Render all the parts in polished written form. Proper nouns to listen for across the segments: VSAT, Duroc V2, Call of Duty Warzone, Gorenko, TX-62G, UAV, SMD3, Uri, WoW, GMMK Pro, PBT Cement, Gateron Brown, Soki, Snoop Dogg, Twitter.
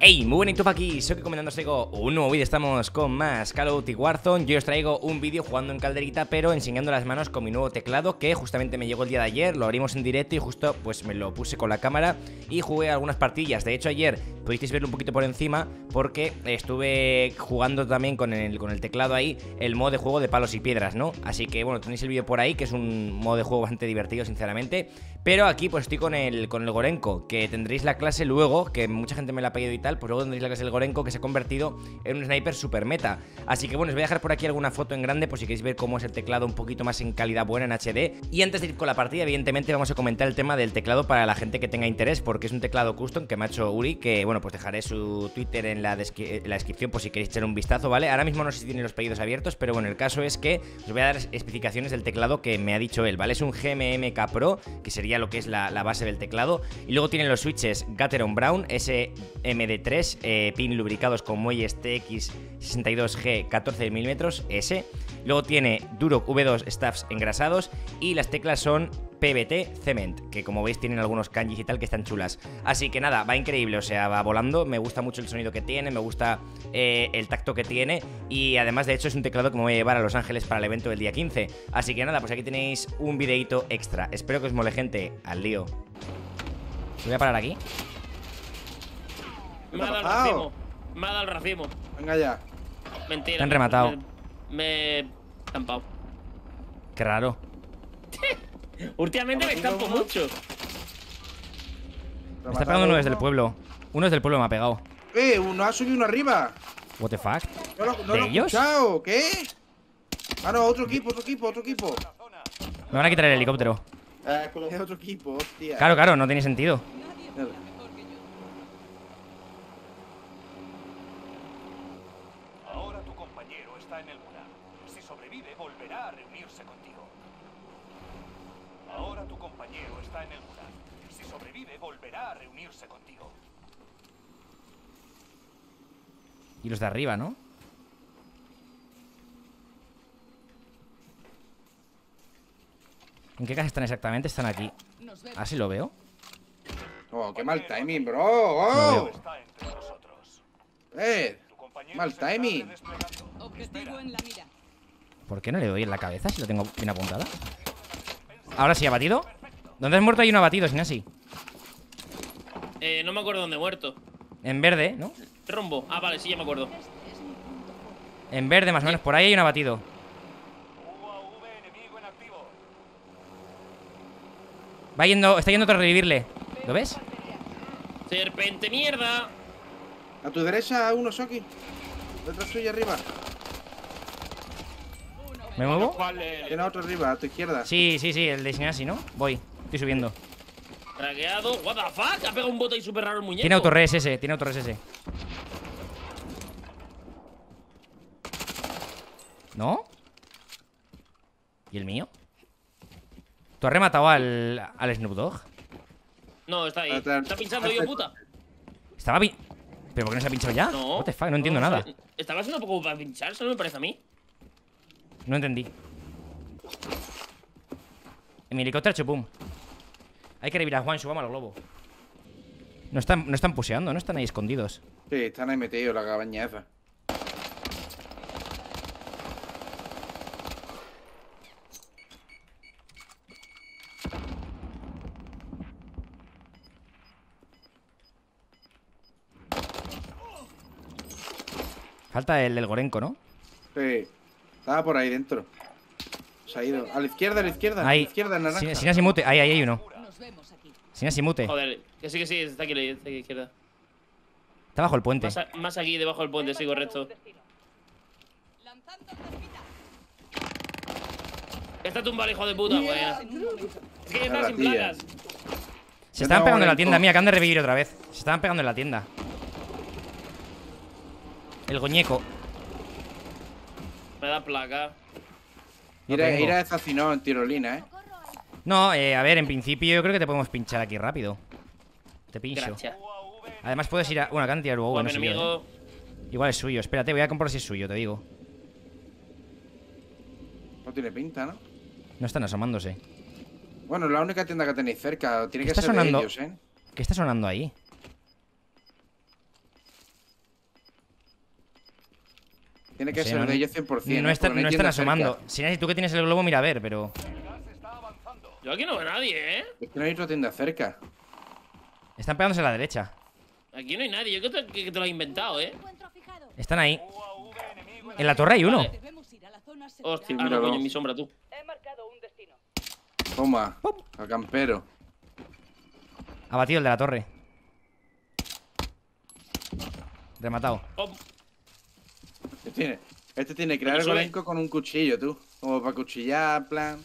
Hey, muy buenas, aquí soy que comentando, os traigo un nuevo vídeo. Estamos con más Call of Duty Warzone. Yo os traigo un vídeo jugando en calderita, pero enseñando las manos con mi nuevo teclado, que justamente me llegó el día de ayer. Lo abrimos en directo y justo pues me lo puse con la cámara y jugué algunas partillas. De hecho ayer pudisteis verlo un poquito por encima, porque estuve jugando también con el teclado ahí, el modo de juego de palos y piedras, ¿no? Así que bueno, tenéis el vídeo por ahí, que es un modo de juego bastante divertido, sinceramente. Pero aquí pues estoy con el Gorenko, que tendréis la clase luego, que mucha gente me la ha pedido y tal, pues luego tendréis la clase del Gorenko, que se ha convertido en un sniper super meta. Así que bueno, os voy a dejar por aquí alguna foto en grande por si queréis ver cómo es el teclado un poquito más en calidad buena en HD. Y antes de ir con la partida, evidentemente vamos a comentar el tema del teclado para la gente que tenga interés, porque es un teclado custom que me ha hecho Uri, que bueno, pues dejaré su Twitter en la descripción por si queréis echar un vistazo, ¿vale? Ahora mismo no sé si tiene los pedidos abiertos, pero bueno, el caso es que os voy a dar especificaciones del teclado que me ha dicho él, ¿vale? Es un GMMK Pro, que sería lo que es la base del teclado, y luego tienen los switches Gateron Brown SMD3, pin lubricados con muelles TX-62G 14mm S. Luego tiene Duroc V2 staffs engrasados, y las teclas son PBT Cement, que como veis tienen algunos kanjis y tal que están chulas. Así que nada, va increíble, o sea, va volando. Me gusta mucho el sonido que tiene, me gusta el tacto que tiene. Y además, de hecho, es un teclado que me voy a llevar a Los Ángeles para el evento del día 15. Así que nada, pues aquí tenéis un videito extra. Espero que os mole, gente. Al lío. Me voy a parar aquí. Me ha dado el racimo. Me ha dado el racimo. Venga ya. Mentira. Te han rematado. Me he estampado. Qué raro. Últimamente me estampo mucho. Me está pegando uno desde el pueblo. Uno desde el pueblo me ha pegado. Uno ha subido uno arriba. What the fuck. No, ¿de ellos? Chao, ¿qué? Ah, no, otro equipo. Me van a quitar el helicóptero. Es otro equipo, hostia. Claro, no tiene sentido. Ahora tu compañero está en el mural. Si sobrevive, volverá a reunirse contigo. Ahora tu compañero está en el mural. Si sobrevive, volverá a reunirse contigo. Y los de arriba, ¿no? ¿En qué casa están exactamente? Están aquí. Ah, sí, lo veo. Oh, qué mal timing, bro. Oh. Mal timing. ¿Por qué no le doy en la cabeza si la tengo bien apuntada? Ahora sí, abatido. ¿Dónde has muerto? Hay uno abatido, sin así. No me acuerdo dónde he muerto. En verde, ¿no? Rombo. Ah, vale, sí, ya me acuerdo. En verde, más o menos. Por ahí hay un abatido. Va yendo, está yendo a revivirle. ¿Lo ves? Serpente mierda. A tu derecha, uno, Shoki. Detrás suya, arriba. ¿Me muevo? Tiene otro arriba, a tu izquierda. Sí, el de Sinasi, ¿no? Voy, estoy subiendo. Traqueado. What the fuck, ha pegado un bote ahí súper raro el muñeco. Tiene autorres ese, ¿No? ¿Y el mío? ¿Tú has rematado al Snoop Dogg? No, está ahí. Está pinchando yo, puta. Estaba ¿pero por qué no se ha pinchado ya? No. What the fuck, no entiendo nada. Estaba haciendo poco para pinchar, solo me parece a mí. No entendí. En mi helicóptero, chupum. Hay que revivir a Juan, subamos al globo. No están puseando, no están ahí escondidos. Sí, están ahí metidos, la cabaña esa. Falta el del Gorenko, ¿no? Sí. Estaba por ahí dentro. Se ha ido. A la izquierda. Ahí. A la izquierda, en naranja. Sin asimute. Ahí hay uno. Sin asimute. Joder, que sí, está aquí a la izquierda. Está bajo el puente. Más aquí, debajo del puente, sí, correcto. Está tumbado, hijo de puta, güey. Es que está sin placas. Se estaban pegando en la tienda, mira, que han de revivir otra vez. Se estaban pegando en la tienda. El goñeco. Me da placa. Ir a desacinado en tirolina, ¿eh? No, a ver, en principio yo creo que te podemos pinchar aquí rápido. Te pincho. Gracias. Además puedes ir a... Bueno, acá han tirado UAV, no sé yo, ¿eh? Igual es suyo. Espérate, voy a comprar si es suyo, te digo. No tiene pinta, ¿no? No están asomándose. Bueno, la única tienda que tenéis cerca. Tiene que ser de ellos, ¿eh? ¿Qué está sonando ahí? Tiene que ser de ellos 100%. No están asomando. Si tú que tienes el globo, mira a ver, pero... Yo aquí no veo a nadie, ¿eh? Es que no hay otra tienda cerca. Están pegándose a la derecha. Aquí no hay nadie. Yo creo que te lo has inventado, ¿eh? Están ahí. En la torre hay uno. Vale. Hostia, mira, coño, en mi sombra, tú. He marcado un destino. Toma, al campero. Abatido el de la torre. Rematado. Este tiene que crear el elenco con un cuchillo, tú. Como para cuchillar, plan.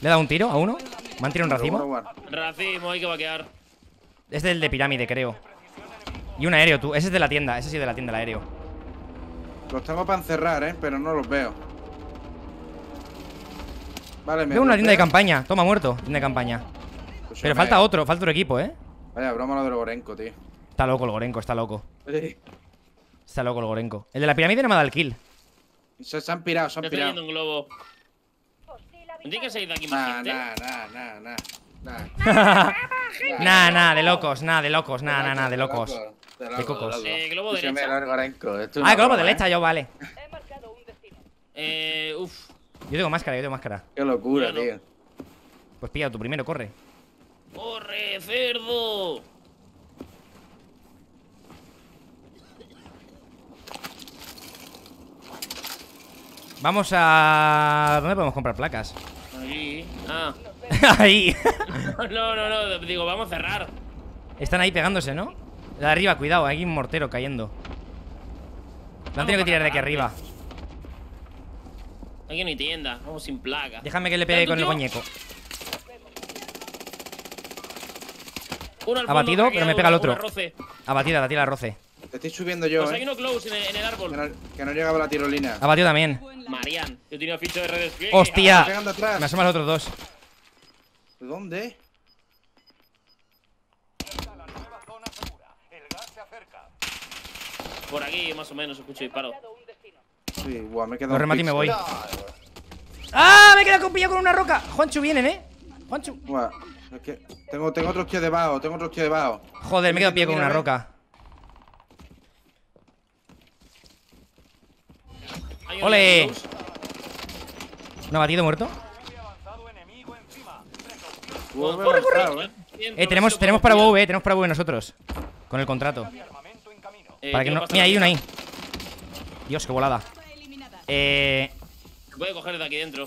Le he dado un tiro a uno. Me han tirado un racimo. Racimo, hay que vaquear. Es del de pirámide, creo. Y un aéreo, tú. Ese es de la tienda. Ese sí es de la tienda, el aéreo. Los tengo para encerrar, pero no los veo. Vale, me veo una tienda de campaña. Toma, muerto. Tienda de campaña. Escúchame. Pero falta otro equipo, Vaya broma lo del Gorenko, tío. Está loco el Gorenko, está loco. Está loco el Gorenko. El de la pirámide no me ha dado el kill. Se han pirado. Estoy yendo un globo. Tienes que salir de aquí más gente. Nah, de locos. De cocos. Globo derecha. Ah, globo derecha, yo, vale. He marcado un destino. Uff. Yo tengo máscara. Qué locura, tío. Pues pilla tú primero, corre. ¡Corre, cerdo! Vamos a... ¿Dónde podemos comprar placas? Ahí. Ah. Ahí. No, digo, vamos a cerrar. Están ahí pegándose, ¿no? La de arriba, cuidado, hay un mortero cayendo. Lo han tenido que tirar de aquí arriba. Aquí no hay tienda, vamos sin placa. Déjame que le pegue con el muñeco. Abatido, pero me pega el otro. Abatida, roce. Te estoy subiendo yo. Pues hay uno close en el árbol. Que no llegaba la tirolina. Abatido también. Marian, yo tenía ficha de redes. ¡Hostia! Me asoman los otros dos. ¿Dónde? Por aquí, más o menos, escucho disparo. Sí, guau, me he quedado. Lo remato y me voy. ¡Ah! Me he quedado pillado con una roca. Juancho, vienen, Juancho. Guau, es que tengo otros tíos debajo, Joder, me he quedado pillado con una roca. ¡Ole! ¿Un abatido muerto? ¡Corre! Tenemos para WoW, nosotros. Con el contrato. Para que no... Mira, hay uno ahí. Dios, qué volada. Voy a coger de aquí dentro.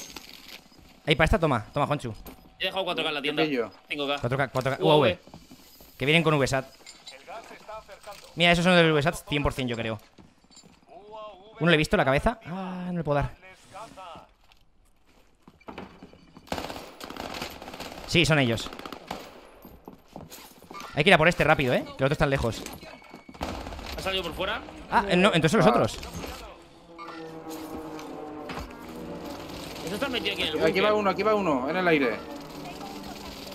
Ahí, para esta, toma, Juanchu. He dejado 4K en la tienda. 4K. UAV. Que vienen con VSAT. Mira, esos son de los VSAT 100%, yo creo. Uno le he visto la cabeza. Ah, no le puedo dar. Sí, son ellos. Hay que ir a por este rápido, que los otros están lejos. ¿Ha salido por fuera? Ah, no, entonces los otros. Está metido aquí en el búnker. Aquí va uno, en el aire.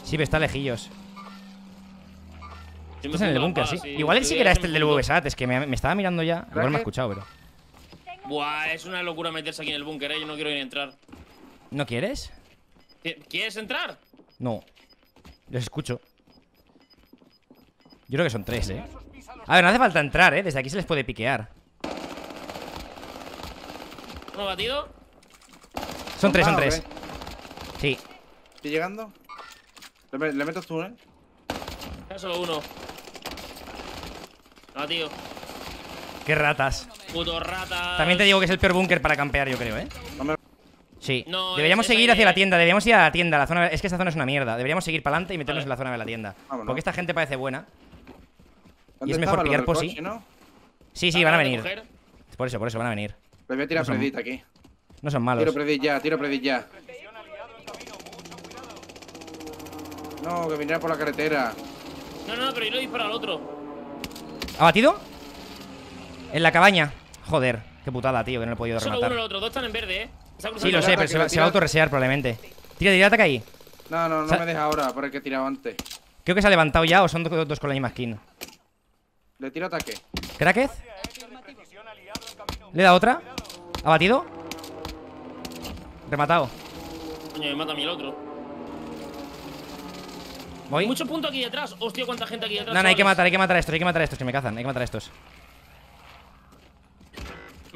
Sí, pero está lejillos. Estás en el búnker, sí. Igual él sí que era este el del VSAT, es que me estaba mirando ya. Igual me ha escuchado, pero... Buah, es una locura meterse aquí en el búnker, yo no quiero ir a entrar. ¿No quieres? ¿Quieres entrar? No. Los escucho. Yo creo que son tres, A ver, no hace falta entrar, Desde aquí se les puede piquear. ¿Uno batido? Son tres. Sí. ¿Estoy llegando? Le meto tú, Solo uno. No, tío. Qué ratas. Puto ratas. También te digo que es el peor búnker para campear, yo creo, Sí. No, deberíamos seguir hacia la tienda. Deberíamos ir a la tienda. La zona... Es que esta zona es una mierda. Deberíamos seguir para adelante y meternos en la zona de la tienda. Vámonos. Porque esta gente parece buena. Y es mejor pillar posi. Coche, ¿no? Sí, van a venir. Por eso, van a venir. Les voy a tirar predit aquí. No son malos. Tiro predit ya. No, que viniera por la carretera. No, pero yo lo disparo al otro. ¿Abatido? En la cabaña. Joder, qué putada, tío, que no lo he podido rematar. Solo uno, el otro. Dos están en verde, Sí, lo sé, pero se va a autorresear probablemente. Tira, ataca ahí. No, me deja ahora, por el que he tirado antes. Creo que se ha levantado ya o son dos con la misma skin. Le tiro ataque. ¿Crackez? Le da otra. Abatido. Rematado. Coño, me mata a mí el otro. Voy. Mucho punto aquí detrás. Hostia, cuánta gente aquí detrás. No, hay que matar a estos, que me cazan. Me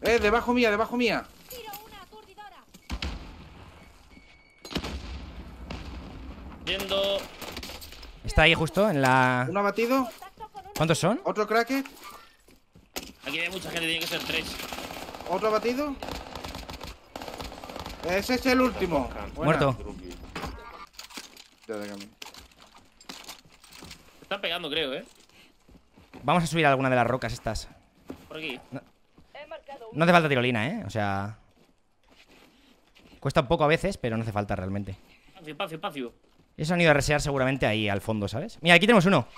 Debajo mía, Yendo. Está ahí justo en la... ¿Uno abatido? ¿Cuántos son? ¿Otro cracker? Aquí hay mucha gente, tiene que ser tres. ¿Otro abatido? Ese es el último. Muerto. Están pegando, creo, eh. Vamos a subir a alguna de las rocas estas. Por aquí. No hace falta tirolina, eh. O sea... Cuesta un poco a veces, pero no hace falta realmente. Espacio, Eso han ido a resear seguramente ahí al fondo, ¿sabes? Mira, aquí tenemos uno.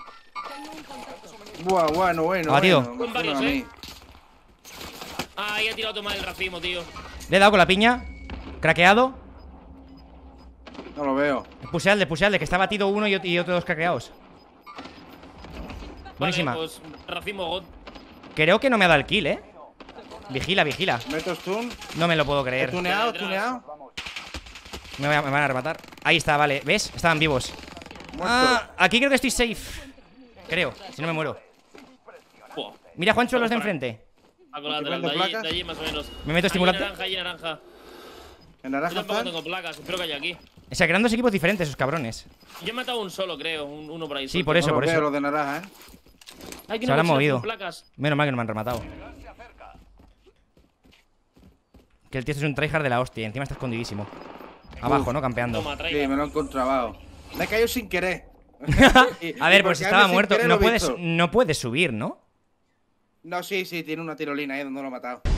Buah, bueno. Abatido. Con varios, eh. Ah, ya ha tirado a tomar el racimo, tío. Le he dado con la piña. Craqueado. No lo veo. Puseadle, que está batido uno y otros dos craqueados. Vale, buenísima. Pues, racimo god. Creo que no me ha dado el kill, eh. Vigila, vigila. ¿Meto stun? No me lo puedo creer. ¿Tuneado, Me van a arrebatar. Ahí está, vale. ¿Ves? Estaban vivos. Ah, aquí creo que estoy safe. Creo, si no me muero. Mira, Juancho, los de enfrente. De allí más o menos. Me meto estimulante. Hay naranja. ¿En naranja? Yo tampoco tengo placas, espero que haya aquí. O sea, creando dos equipos diferentes, esos cabrones. Yo he matado un solo, creo. Uno por ahí. Sí, por eso, los de naranja, eh. Se habrán movido. Menos mal que no me han rematado. Que el tío es un tryhard de la hostia. Y encima está escondidísimo. Abajo, ¿no? Campeando. Sí, me lo he encontrado abajo. Me he caído sin querer. A ver, pues estaba muerto. No puedes subir, ¿no? No, sí, tiene una tirolina ahí donde lo he matado.